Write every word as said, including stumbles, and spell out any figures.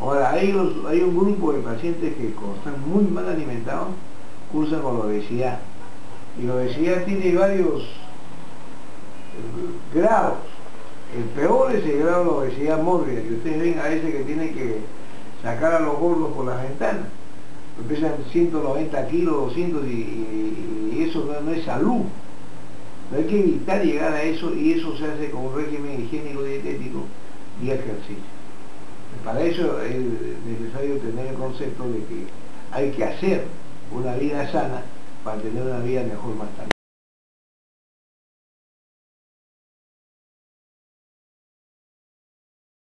Ahora, hay, los, hay un grupo de pacientes que como están muy mal alimentados, cursan con la obesidad. Y la obesidad tiene varios eh, grados. El peor es el grado de la obesidad mórbida, que ustedes ven a ese que tiene que sacar a los gordos por las ventanas. Empiezan ciento noventa kilos, doscientos, y, y, y eso no, no es salud. Pero hay que evitar llegar a eso, y eso se hace con un régimen higiénico, dietético y ejercicio. Para eso es necesario tener el concepto de que hay que hacer una vida sana para tener una vida mejor más tarde.